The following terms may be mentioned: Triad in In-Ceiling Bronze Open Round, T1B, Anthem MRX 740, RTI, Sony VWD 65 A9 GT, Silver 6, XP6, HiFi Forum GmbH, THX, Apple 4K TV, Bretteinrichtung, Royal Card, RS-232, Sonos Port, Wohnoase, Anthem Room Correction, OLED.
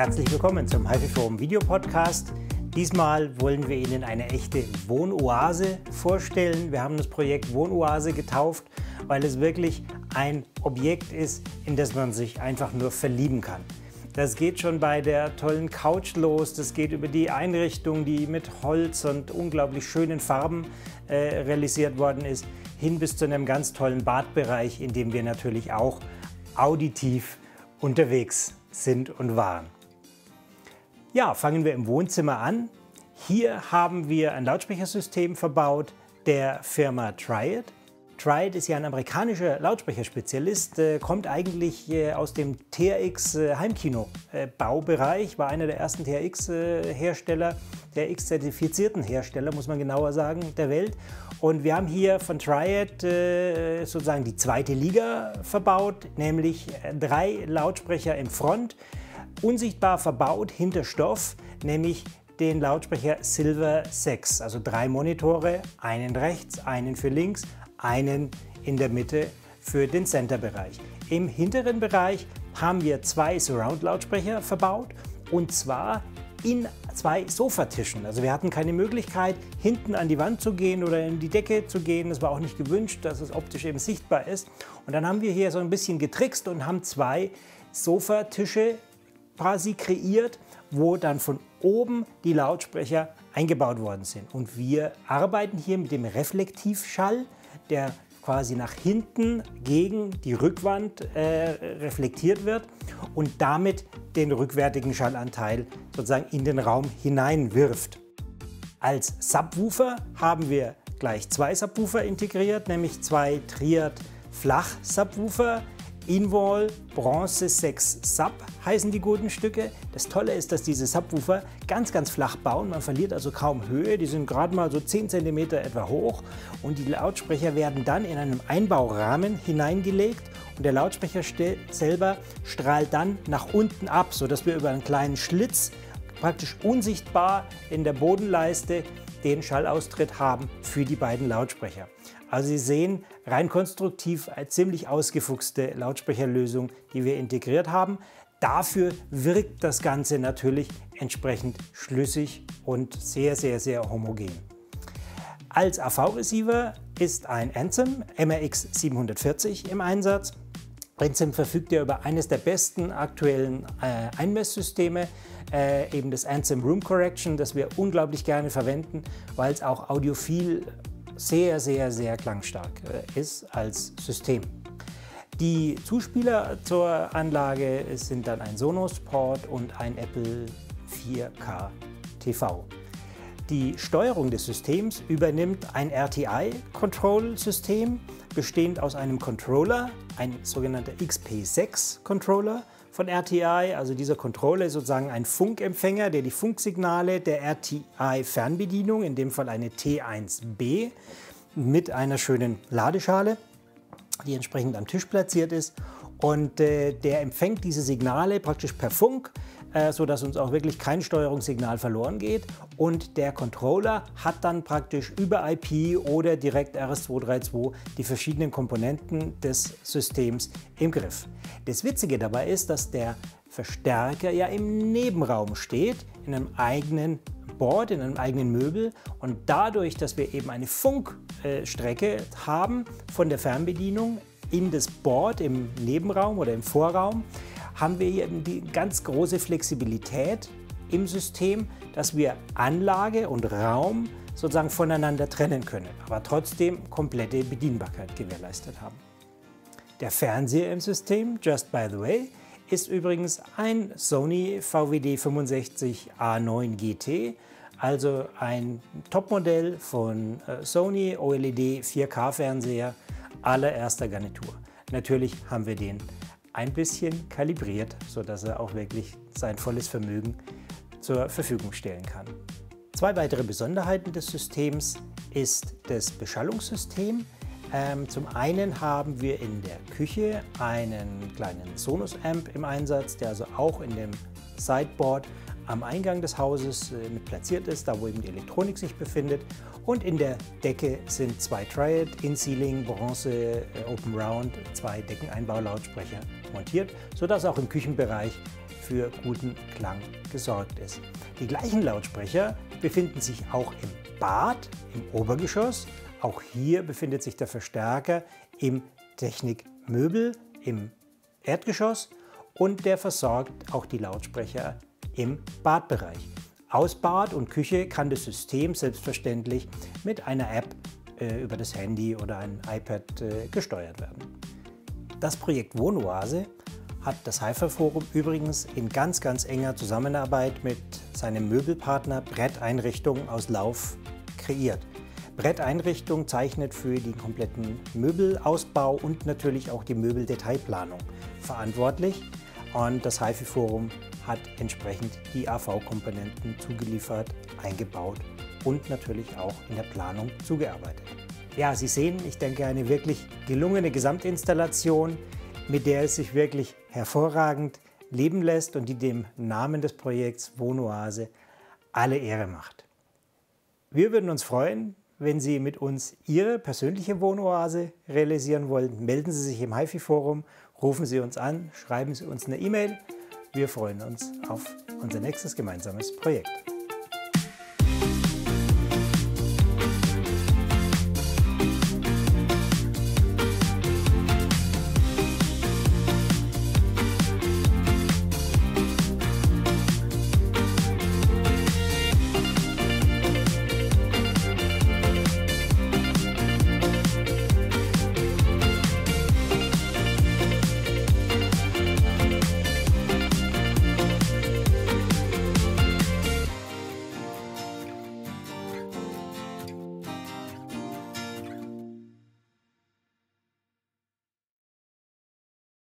Herzlich willkommen zum HiFi Forum Video Podcast. Diesmal wollen wir Ihnen eine echte Wohnoase vorstellen. Wir haben das Projekt Wohnoase getauft, weil es wirklich ein Objekt ist, in das man sich einfach nur verlieben kann. Das geht schon bei der tollen Couch los, das geht über die Einrichtung, die mit Holz und unglaublich schönen Farben realisiert worden ist, hin bis zu einem ganz tollen Badbereich, in dem wir natürlich auch auditiv unterwegs sind und waren. Ja, fangen wir im Wohnzimmer an. Hier haben wir ein Lautsprechersystem verbaut der Firma Triad. Triad ist ja ein amerikanischer Lautsprecherspezialist, kommt eigentlich aus dem THX Heimkino-Baubereich, war einer der ersten THX-Hersteller, THX-zertifizierten Hersteller, muss man genauer sagen, der Welt. Und wir haben hier von Triad sozusagen die zweite Liga verbaut, nämlich drei Lautsprecher im Front, unsichtbar verbaut hinter Stoff, nämlich den Lautsprecher Silver 6, also drei Monitore, einen rechts, einen für links, einen in der Mitte für den Center-Bereich. Im hinteren Bereich haben wir zwei Surround-Lautsprecher verbaut, und zwar in zwei Sofatischen. Also wir hatten keine Möglichkeit, hinten an die Wand zu gehen oder in die Decke zu gehen. Das war auch nicht gewünscht, dass es optisch eben sichtbar ist. Und dann haben wir hier so ein bisschen getrickst und haben zwei Sofatische quasi kreiert, wo dann von oben die Lautsprecher eingebaut worden sind. Und wir arbeiten hier mit dem Reflektivschall, der quasi nach hinten gegen die Rückwand reflektiert wird und damit den rückwärtigen Schallanteil sozusagen in den Raum hineinwirft. Als Subwoofer haben wir gleich zwei Subwoofer integriert, nämlich zwei Triad Flach-Subwoofer. In-Wall Bronze 6 Sub heißen die guten Stücke. Das Tolle ist, dass diese Subwoofer ganz, ganz flach bauen. Man verliert also kaum Höhe. Die sind gerade mal so 10 cm etwa hoch. Und die Lautsprecher werden dann in einem Einbaurahmen hineingelegt. Und der Lautsprecher selber strahlt dann nach unten ab, sodass wir über einen kleinen Schlitz praktisch unsichtbar in der Bodenleiste den Schallaustritt haben für die beiden Lautsprecher. Also Sie sehen, rein konstruktiv eine ziemlich ausgefuchste Lautsprecherlösung, die wir integriert haben. Dafür wirkt das Ganze natürlich entsprechend schlüssig und sehr, sehr, sehr homogen. Als AV-Receiver ist ein Anthem MRX 740 im Einsatz. Anthem verfügt ja über eines der besten aktuellen Einmesssysteme, eben das Anthem Room Correction, das wir unglaublich gerne verwenden, weil es auch audiophil sehr, sehr, sehr klangstark ist als System. Die Zuspieler zur Anlage sind dann ein Sonos Port und ein Apple 4K TV. Die Steuerung des Systems übernimmt ein RTI-Control-System, bestehend aus einem Controller, ein sogenannter XP6-Controller von RTI. Also dieser Controller ist sozusagen ein Funkempfänger, der die Funksignale der RTI-Fernbedienung, in dem Fall eine T1B, mit einer schönen Ladeschale, die entsprechend am Tisch platziert ist. Und der empfängt diese Signale praktisch per Funk, sodass uns auch wirklich kein Steuerungssignal verloren geht. Und der Controller hat dann praktisch über IP oder direkt RS-232 die verschiedenen Komponenten des Systems im Griff. Das Witzige dabei ist, dass der Verstärker ja im Nebenraum steht, in einem eigenen Board, in einem eigenen Möbel. Und dadurch, dass wir eben eine Funkstrecke haben von der Fernbedienung in das Board im Nebenraum oder im Vorraum, haben wir hier die ganz große Flexibilität im System, dass wir Anlage und Raum sozusagen voneinander trennen können, aber trotzdem komplette Bedienbarkeit gewährleistet haben. Der Fernseher im System, just by the way, ist übrigens ein Sony VWD 65 A9 GT, also ein Topmodell von Sony OLED 4K Fernseher allererster Garnitur. Natürlich haben wir den ein bisschen kalibriert, sodass er auch wirklich sein volles Vermögen zur Verfügung stellen kann. Zwei weitere Besonderheiten des Systems ist das Beschallungssystem. Zum einen haben wir in der Küche einen kleinen Sonos Amp im Einsatz, der also auch in dem Sideboard am Eingang des Hauses mit platziert ist, da wo eben die Elektronik sich befindet. Und in der Decke sind zwei Triad in In-Ceiling Bronze Open Round, zwei Deckeneinbaulautsprecher montiert, sodass auch im Küchenbereich für guten Klang gesorgt ist. Die gleichen Lautsprecher befinden sich auch im Bad, im Obergeschoss. Auch hier befindet sich der Verstärker im Technikmöbel im Erdgeschoss und der versorgt auch die Lautsprecher im Badbereich. Aus Bad und Küche kann das System selbstverständlich mit einer App über das Handy oder ein iPad gesteuert werden. Das Projekt Wohnoase hat das HiFi Forum übrigens in ganz, ganz enger Zusammenarbeit mit seinem Möbelpartner Bretteinrichtung aus Lauf kreiert. Bretteinrichtung zeichnet für den kompletten Möbelausbau und natürlich auch die Möbeldetailplanung verantwortlich und das HiFi Forum hat entsprechend die AV-Komponenten zugeliefert, eingebaut und natürlich auch in der Planung zugearbeitet. Ja, Sie sehen, ich denke, eine wirklich gelungene Gesamtinstallation, mit der es sich wirklich hervorragend leben lässt und die dem Namen des Projekts Wohnoase alle Ehre macht. Wir würden uns freuen, wenn Sie mit uns Ihre persönliche Wohnoase realisieren wollen. Melden Sie sich im HiFi Forum, rufen Sie uns an, schreiben Sie uns eine E-Mail. Wir freuen uns auf unser nächstes gemeinsames Projekt.